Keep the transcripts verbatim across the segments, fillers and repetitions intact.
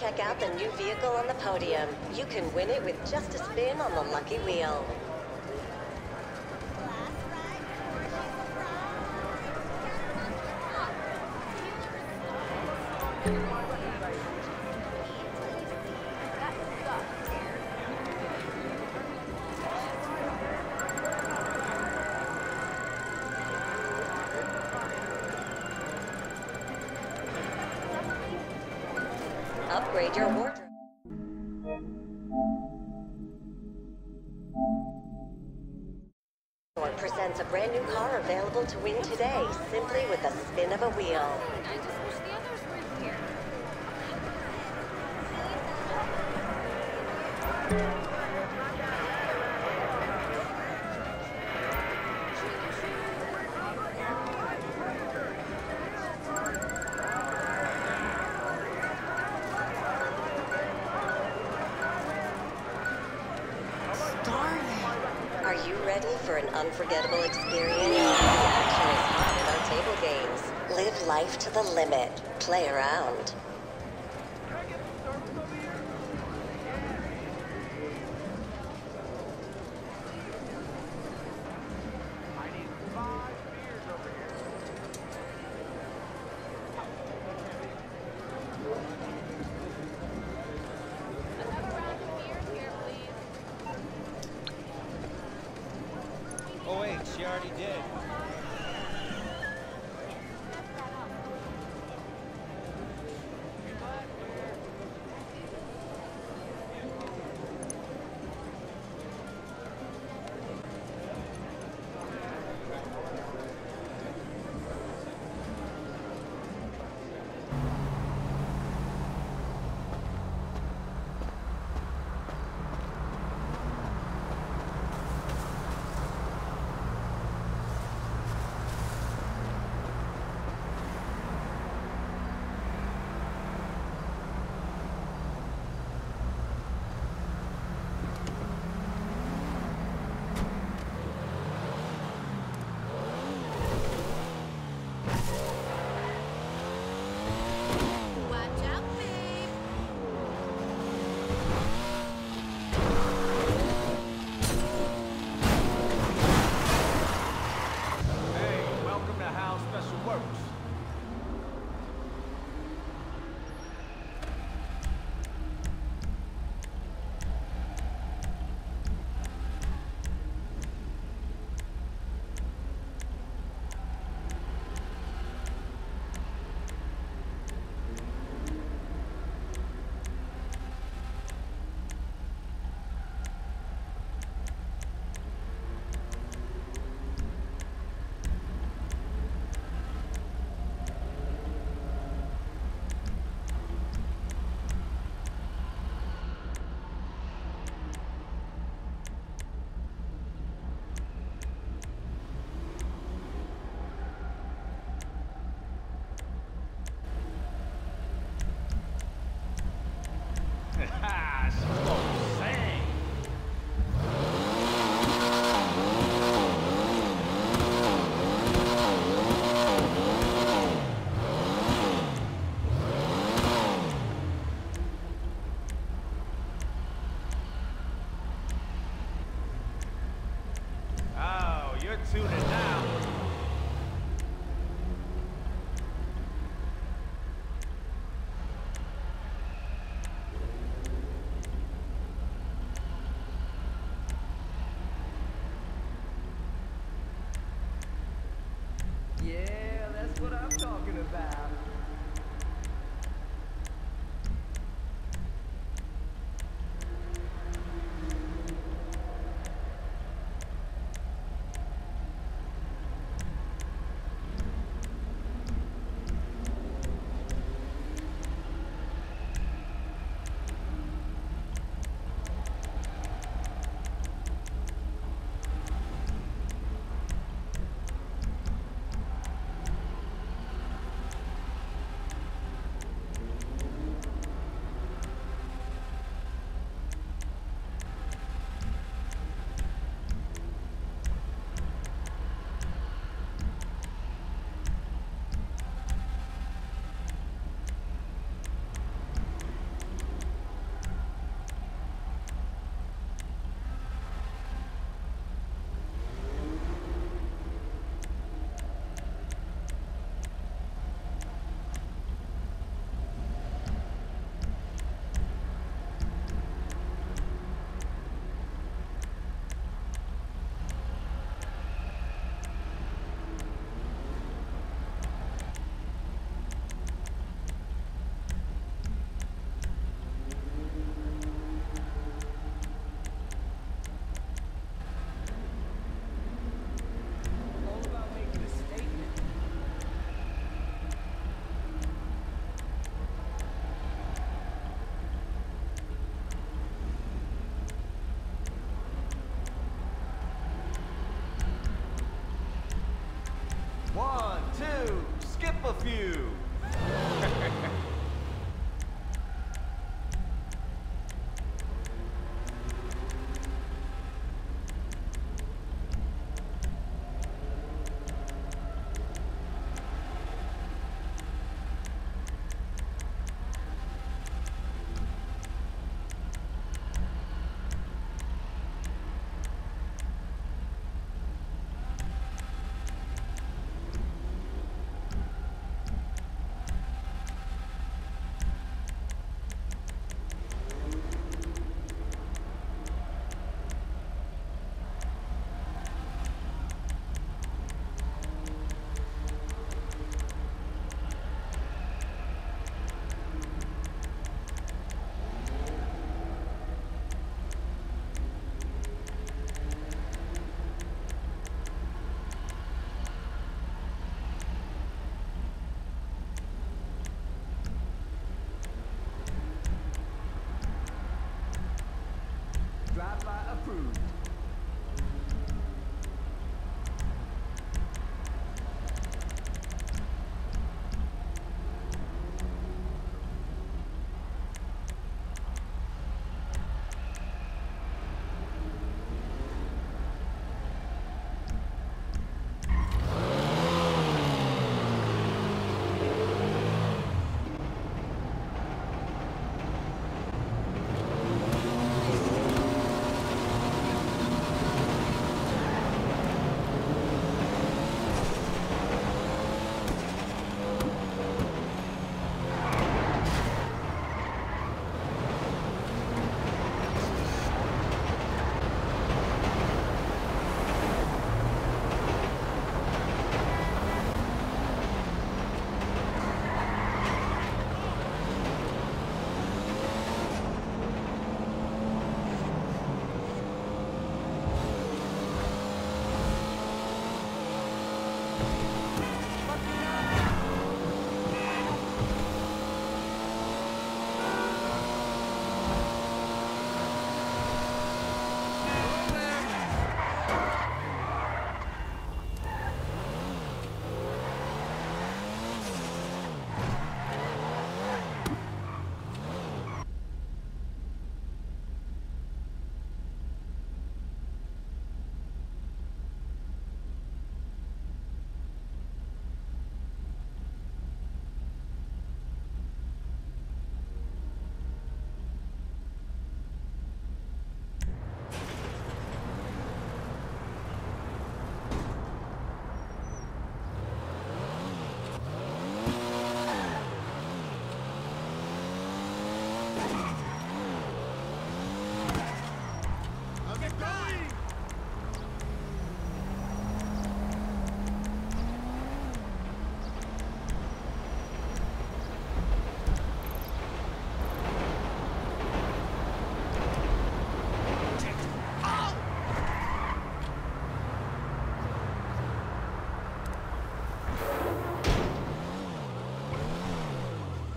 check out the new vehicle on the podium. You can win it with just a spin on the lucky wheel. Upgrade your wardrobe. Ford presents a brand new car available to win today, simply with a spin of a wheel. I just wish the others were here. Are you ready for an unforgettable experience? The action is hot at our table games. Live life to the limit. Play around. Oh wait, she already did. Tune it now. Yeah, that's what I'm talking about.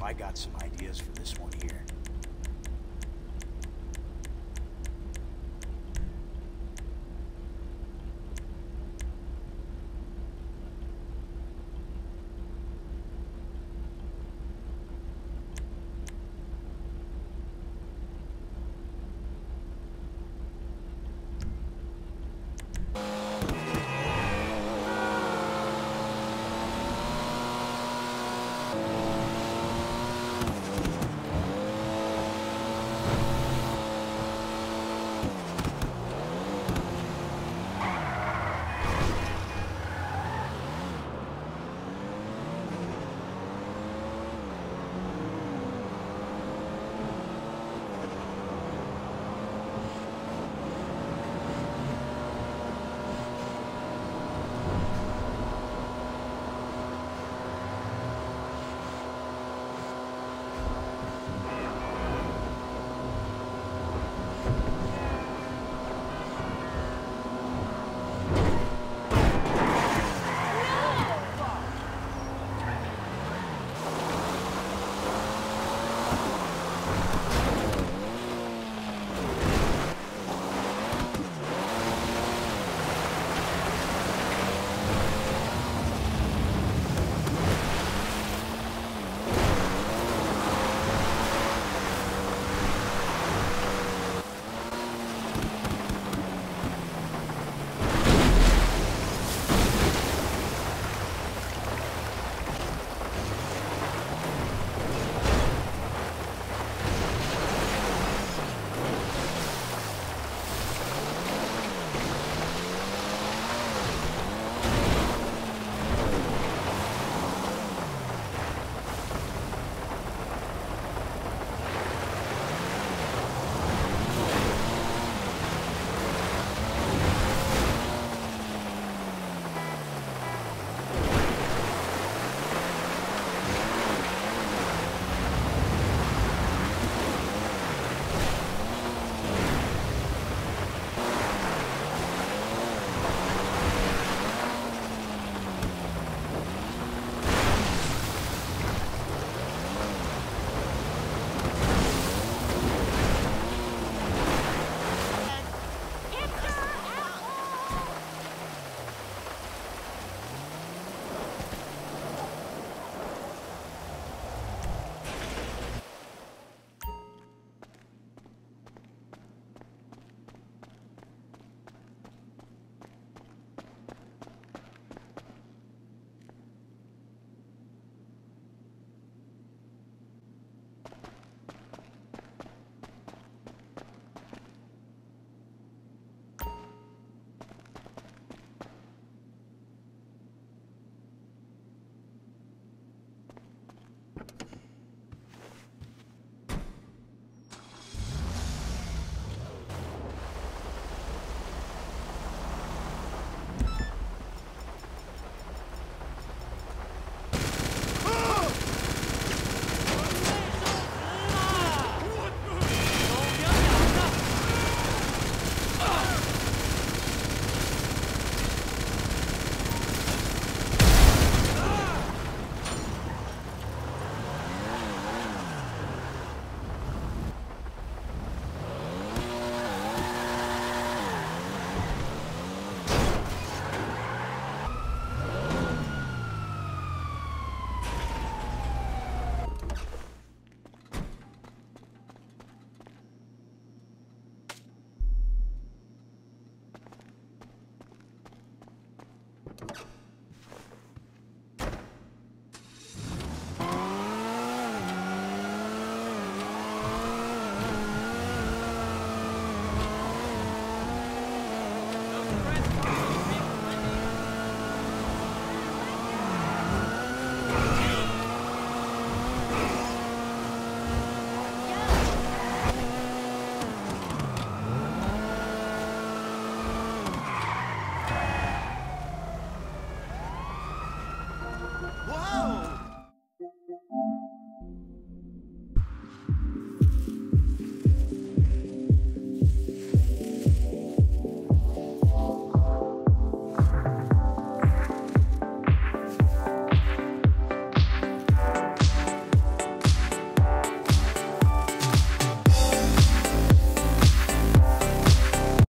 I got some ideas for this one here.